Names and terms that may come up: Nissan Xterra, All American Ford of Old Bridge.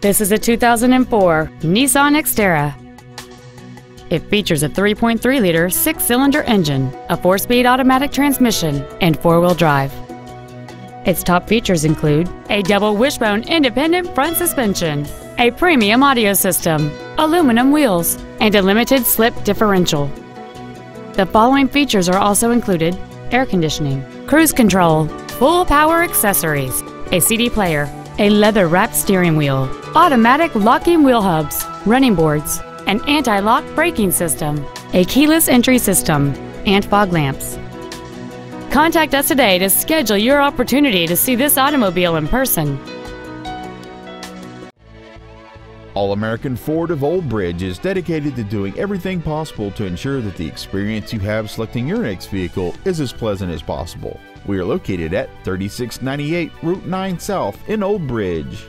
This is a 2004 Nissan Xterra. It features a 3.3-liter six-cylinder engine, a four-speed automatic transmission, and four-wheel drive. Its top features include a double wishbone independent front suspension, a premium audio system, aluminum wheels, and a limited slip differential. The following features are also included: air conditioning, cruise control, full power accessories, a CD player, a leather-wrapped steering wheel, automatic locking wheel hubs, running boards, an anti-lock braking system, a keyless entry system, and fog lamps. Contact us today to schedule your opportunity to see this automobile in person. All American Ford of Old Bridge is dedicated to doing everything possible to ensure that the experience you have selecting your next vehicle is as pleasant as possible. We are located at 3698 Route 9 South in Old Bridge.